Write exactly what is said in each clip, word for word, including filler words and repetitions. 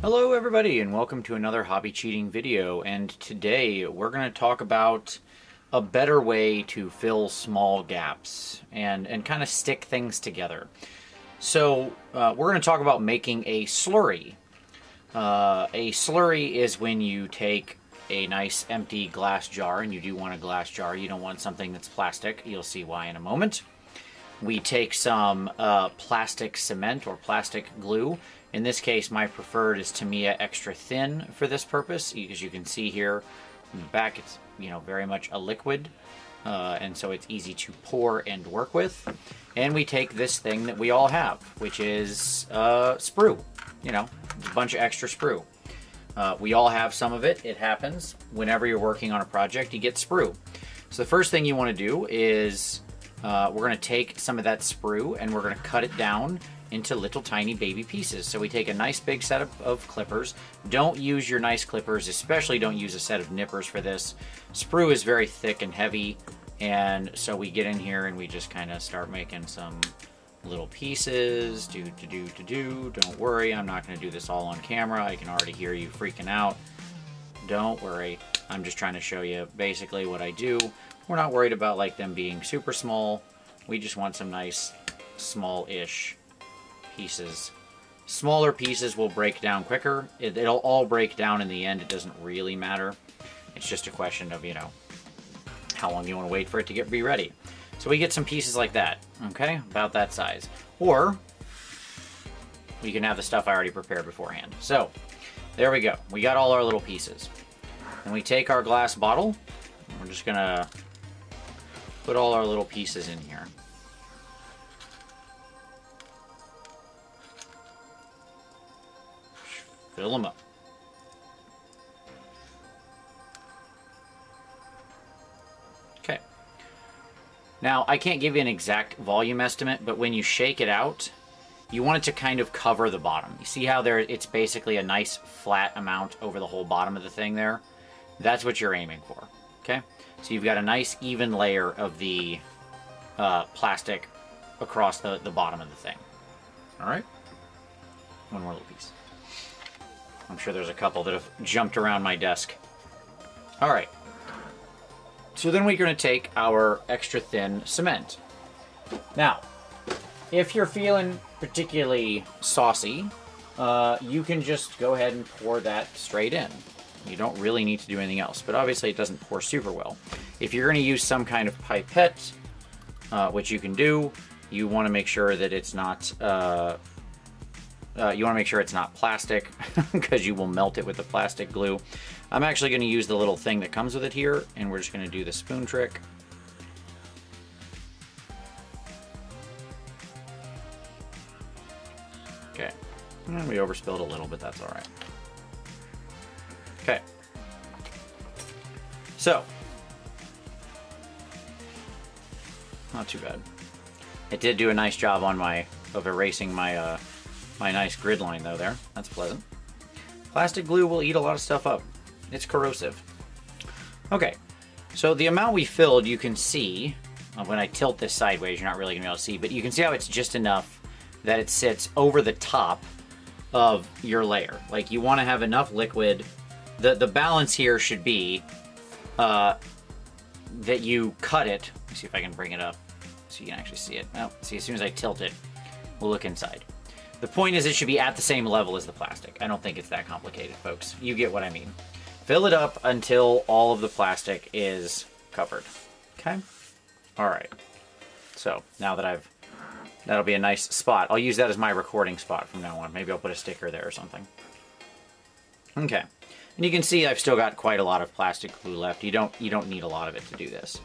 Hello everybody and welcome to another Hobby Cheating video, and today we're going to talk about a better way to fill small gaps and, and kind of stick things together. So uh, we're going to talk about making a slurry. Uh, a slurry is when you take a nice empty glass jar, and you do want a glass jar, you don't want something that's plastic, you'll see why in a moment. We take some uh, plastic cement or plastic glue. In this case, my preferred is Tamiya Extra Thin for this purpose. As you can see here in the back, it's you know very much a liquid, uh, and so it's easy to pour and work with. And we take this thing that we all have, which is uh, sprue. You know, a bunch of extra sprue. Uh, we all have some of it. It happens whenever you're working on a project, you get sprue. So the first thing you want to do is Uh, we're going to take some of that sprue and we're going to cut it down into little tiny baby pieces. So we take a nice big set of, of clippers. Don't use your nice clippers, especially don't use a set of nippers for this. Sprue is very thick and heavy, and so we get in here and we just kind of start making some little pieces. Do, do, do, do, do. Don't worry, I'm not going to do this all on camera. I can already hear you freaking out. Don't worry. I'm just trying to show you basically what I do. We're not worried about like them being super small. We just want some nice small-ish pieces. Smaller pieces will break down quicker. It, it'll all break down in the end. It doesn't really matter. It's just a question of, you know, how long you want to wait for it to get be ready. So we get some pieces like that, okay? About that size. Or we can have the stuff I already prepared beforehand. So there we go. We got all our little pieces. And we take our glass bottle. We're just gonna put all our little pieces in here. Fill them up. Okay. Now, I can't give you an exact volume estimate, but when you shake it out, you want it to kind of cover the bottom. You see how there it's basically a nice flat amount over the whole bottom of the thing there? That's what you're aiming for. Okay, so you've got a nice even layer of the uh, plastic across the, the bottom of the thing. All right, one more little piece. I'm sure there's a couple that have jumped around my desk. All right, so then we're gonna take our extra thin cement. Now, if you're feeling particularly saucy, uh, you can just go ahead and pour that straight in. You don't really need to do anything else, but obviously it doesn't pour super well. If you're going to use some kind of pipette, uh, which you can do, you want to make sure that it's not, uh, uh, you want to make sure it's not plastic because you will melt it with the plastic glue. I'm actually going to use the little thing that comes with it here, and we're just going to do the spoon trick. Okay, and we overspilled a little, but that's all right. Okay, so, not too bad. It did do a nice job on my, of erasing my, uh, my nice grid line though there. That's pleasant. Plastic glue will eat a lot of stuff up. It's corrosive. Okay, so the amount we filled, you can see, when I tilt this sideways, you're not really gonna be able to see, but you can see how it's just enough that it sits over the top of your layer. Like you wanna have enough liquid. The, the balance here should be uh, that you cut it. Let me see if I can bring it up so you can actually see it. Oh, see, as soon as I tilt it, we'll look inside. The point is it should be at the same level as the plastic. I don't think it's that complicated, folks. You get what I mean. Fill it up until all of the plastic is covered, okay? All right, so now that I've, that'll be a nice spot. I'll use that as my recording spot from now on. Maybe I'll put a sticker there or something. Okay. And you can see I've still got quite a lot of plastic glue left. You don't you don't need a lot of it to do this.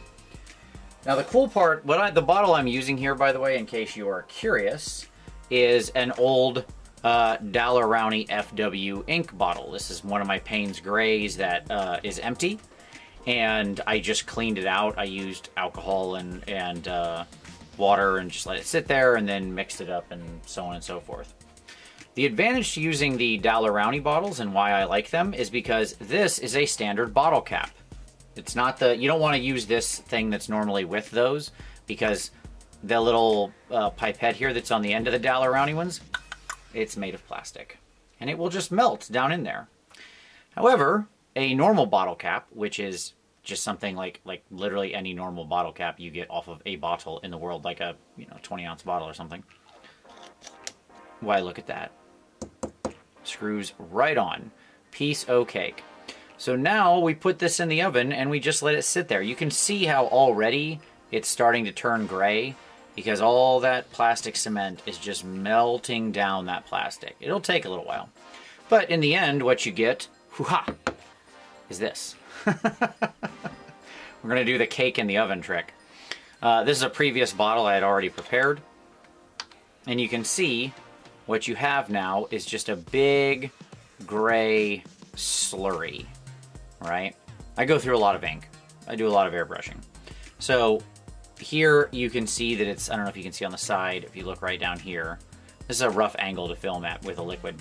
Now the cool part, what I, the bottle I'm using here, by the way, in case you are curious, is an old uh, Daler Rowney F W ink bottle. This is one of my Payne's grays that uh, is empty, and I just cleaned it out. I used alcohol and and uh, water and just let it sit there, and then mixed it up, and so on and so forth. The advantage to using the Daler Rowney bottles and why I like them is because this is a standard bottle cap. It's not the, you don't want to use this thing that's normally with those because the little uh, pipette here that's on the end of the Daler Rowney ones, it's made of plastic. And it will just melt down in there. However, a normal bottle cap, which is just something like like literally any normal bottle cap you get off of a bottle in the world, like a you know twenty ounce bottle or something. Why, look at that. Screws right on. Piece o' cake. So now we put this in the oven and we just let it sit there. You can see how already it's starting to turn gray because all that plastic cement is just melting down that plastic. It'll take a little while. But in the end, what you get, hoo-ha, is this. We're going to do the cake in the oven trick. Uh, this is a previous bottle I had already prepared. And you can see what you have now is just a big gray slurry, right? I go through a lot of ink. I do a lot of airbrushing. So here you can see that it's, I don't know if you can see on the side, if you look right down here, this is a rough angle to film at with a liquid.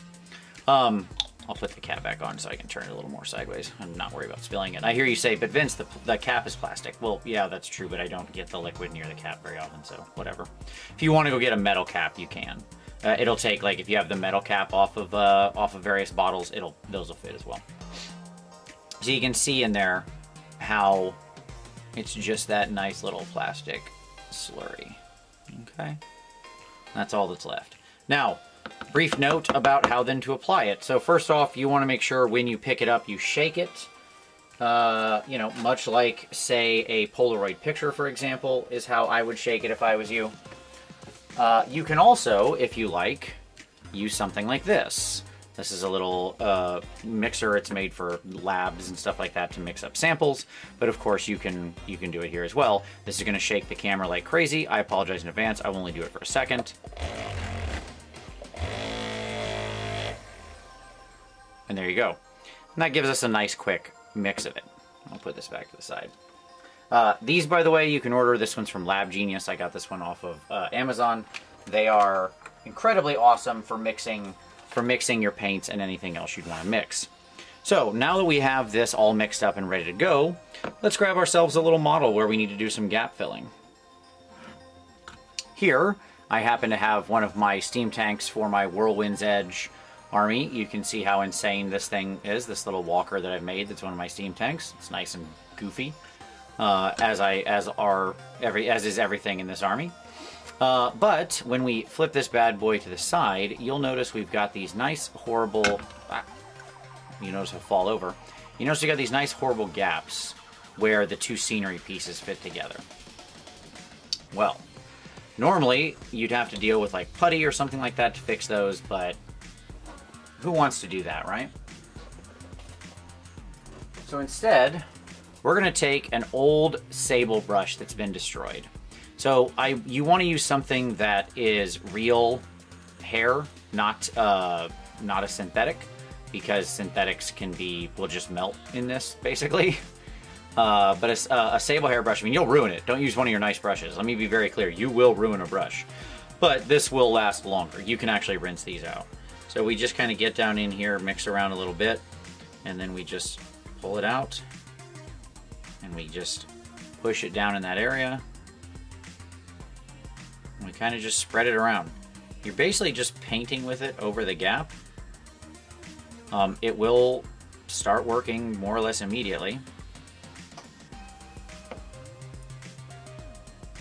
Um, I'll put the cap back on so I can turn it a little more sideways and not worry about spilling it. I hear you say, but Vince, the, the cap is plastic. Well, yeah, that's true, but I don't get the liquid near the cap very often, so whatever. If you want to go get a metal cap, you can. Uh, it'll take, like, if you have the metal cap off of uh, off of various bottles, it'll those will fit as well. So you can see in there how it's just that nice little plastic slurry. Okay, that's all that's left. Now, brief note about how then to apply it. So first off, you want to make sure when you pick it up, you shake it. Uh, you know, much like, say, a Polaroid picture, for example, is how I would shake it if I was you. Uh, you can also, if you like, use something like this. This is a little uh, mixer. It's made for labs and stuff like that to mix up samples. But of course, you can you can do it here as well. This is going to shake the camera like crazy. I apologize in advance. I will only do it for a second. And there you go. And that gives us a nice quick mix of it. I'll put this back to the side. Uh, these, by the way, you can order. This one's from Lab Genius. I got this one off of uh, Amazon. They are incredibly awesome for mixing for mixing your paints and anything else you'd want to mix. So now that we have this all mixed up and ready to go, let's grab ourselves a little model where we need to do some gap filling. Here, I happen to have one of my steam tanks for my Whirlwind's Edge army. You can see how insane this thing is, this little walker that I've made that's one of my steam tanks. It's nice and goofy. Uh, as I as are every as is everything in this army, uh, but when we flip this bad boy to the side, you'll notice we've got these nice horrible. Ah, you notice I'll fall over. You notice we got these nice horrible gaps where the two scenery pieces fit together. Well, normally you'd have to deal with like putty or something like that to fix those, but who wants to do that, right? So instead, we're going to take an old sable brush that's been destroyed. So I, you want to use something that is real hair, not uh, not a synthetic, because synthetics can be will just melt in this basically. Uh, but a, a, a sable hair brush, I mean, you'll ruin it. Don't use one of your nice brushes. Let me be very clear: you will ruin a brush. But this will last longer. You can actually rinse these out. So we just kind of get down in here, mix around a little bit, and then we just pull it out. And we just push it down in that area. And we kind of just spread it around. You're basically just painting with it over the gap. Um, it will start working more or less immediately.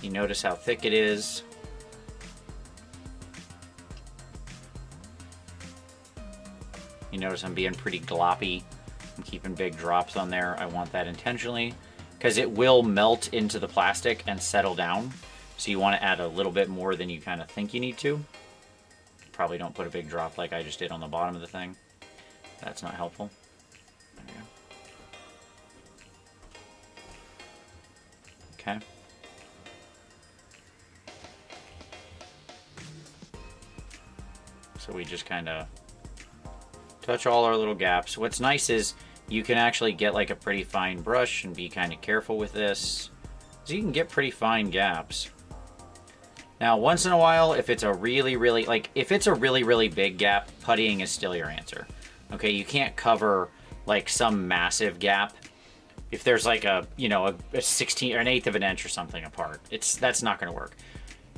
You notice how thick it is. You notice I'm being pretty gloppy. I'm keeping big drops on there. I want that intentionally because it will melt into the plastic and settle down. So you want to add a little bit more than you kind of think you need to. Probably don't put a big drop like I just did on the bottom of the thing. That's not helpful. There you go. Okay. So we just kind of touch all our little gaps. What's nice is you can actually get like a pretty fine brush and be kind of careful with this. So you can get pretty fine gaps. Now, once in a while, if it's a really, really, like if it's a really, really big gap, puttying is still your answer. Okay, you can't cover like some massive gap. If there's like a, you know, a, a sixteenth or an eighth of an inch or something apart, it's that's not gonna work.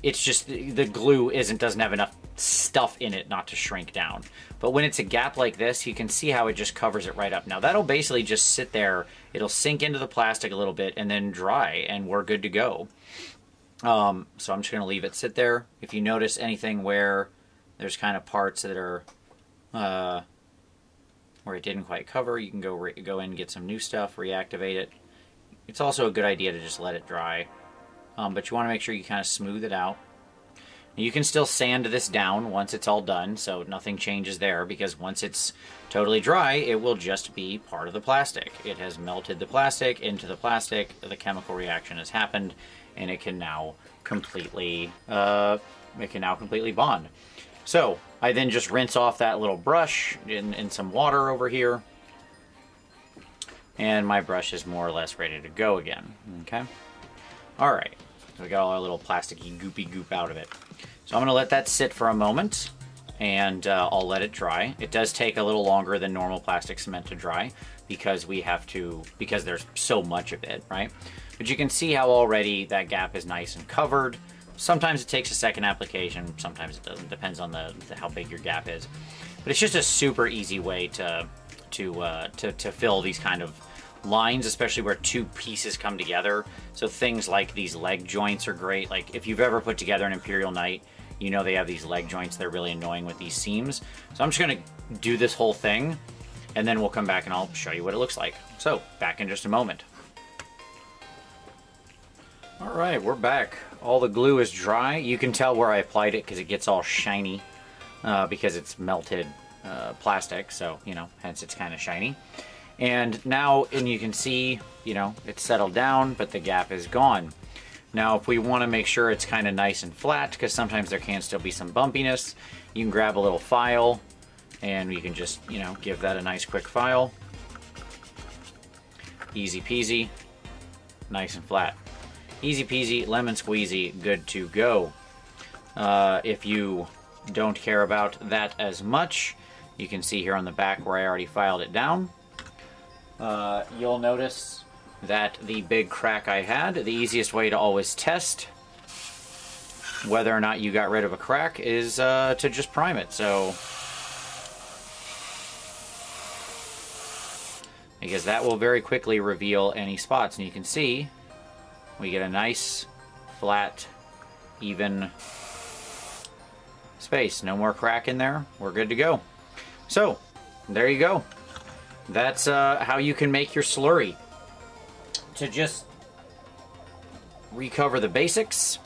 It's just the, the glue isn't doesn't have enough stuff in it not to shrink down. But when it's a gap like this, you can see how it just covers it right up. Now that'll basically just sit there. It'll sink into the plastic a little bit and then dry, and we're good to go. Um, so I'm just going to leave it sit there. If you notice anything where there's kind of parts that are uh, where it didn't quite cover, you can go, re go in and get some new stuff, reactivate it. It's also a good idea to just let it dry. Um, but you want to make sure you kind of smooth it out. You can still sand this down once it's all done, so nothing changes there, because once it's totally dry, it will just be part of the plastic. It has melted the plastic into the plastic, the chemical reaction has happened, and it can now completely, uh, it can now completely bond. So I then just rinse off that little brush in, in some water over here, and my brush is more or less ready to go again. Okay. All right. So we got all our little plasticky goopy goop out of it. So I'm going to let that sit for a moment, and uh, I'll let it dry. It does take a little longer than normal plastic cement to dry, because we have to, because there's so much of it, right? But you can see how already that gap is nice and covered. Sometimes it takes a second application, sometimes it doesn't. Depends on the, the how big your gap is. But it's just a super easy way to to uh, to, to fill these kind of lines, especially where two pieces come together. So things like these leg joints are great. Like if you've ever put together an Imperial Knight, you know they have these leg joints. They're really annoying with these seams. So I'm just going to do this whole thing, and then we'll come back and I'll show you what it looks like. So back in just a moment. All right, we're back. All the glue is dry. You can tell where I applied it because it gets all shiny uh, because it's melted uh, plastic. So, you know, hence it's kind of shiny. And now, and you can see, you know, it's settled down, but the gap is gone. Now, if we want to make sure it's kind of nice and flat, because sometimes there can still be some bumpiness, you can grab a little file, and you can just, you know, give that a nice quick file. Easy peasy, nice and flat. Easy peasy, lemon squeezy, good to go. Uh, if you don't care about that as much, you can see here on the back where I already filed it down. Uh, you'll notice that the big crack I had, the easiest way to always test whether or not you got rid of a crack is uh, to just prime it. So, because that will very quickly reveal any spots. And you can see we get a nice, flat, even space. No more crack in there. We're good to go. So, there you go. That's uh, how you can make your slurry. To just recover the basics,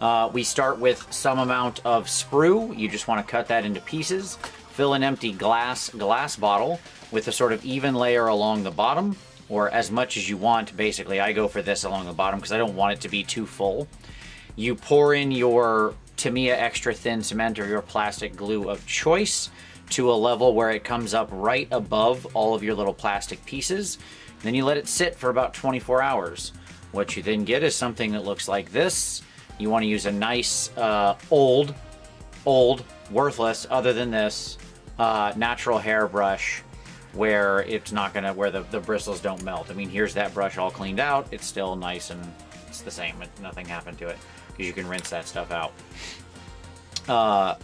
uh, we start with some amount of sprue. You just want to cut that into pieces. Fill an empty glass glass bottle with a sort of even layer along the bottom, or as much as you want. Basically, I go for this along the bottom because I don't want it to be too full. You pour in your Tamiya Extra Thin Cement or your plastic glue of choice to a level where it comes up right above all of your little plastic pieces. Then you let it sit for about twenty-four hours. What you then get is something that looks like this. You want to use a nice, uh, old, old, worthless, other than this, uh, natural hairbrush where it's not gonna, where the, the bristles don't melt. I mean, here's that brush all cleaned out. It's still nice and it's the same, nothing happened to it because you can rinse that stuff out. Uh,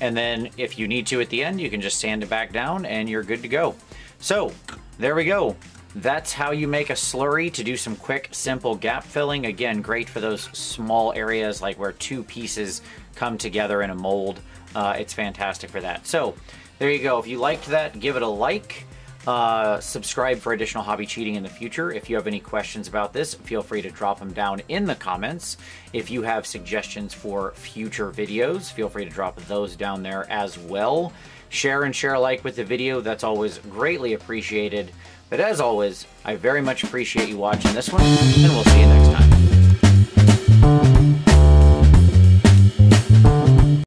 And then if you need to at the end, you can just sand it back down and you're good to go. So there we go. That's how you make a slurry to do some quick, simple gap filling. Again, great for those small areas like where two pieces come together in a mold. Uh, it's fantastic for that. So there you go. If you liked that, give it a like. Uh, subscribe for additional hobby cheating in the future. If you have any questions about this, feel free to drop them down in the comments. If you have suggestions for future videos, feel free to drop those down there as well. Share and share alike with the video. That's always greatly appreciated. But as always, I very much appreciate you watching this one, and we'll see you next time.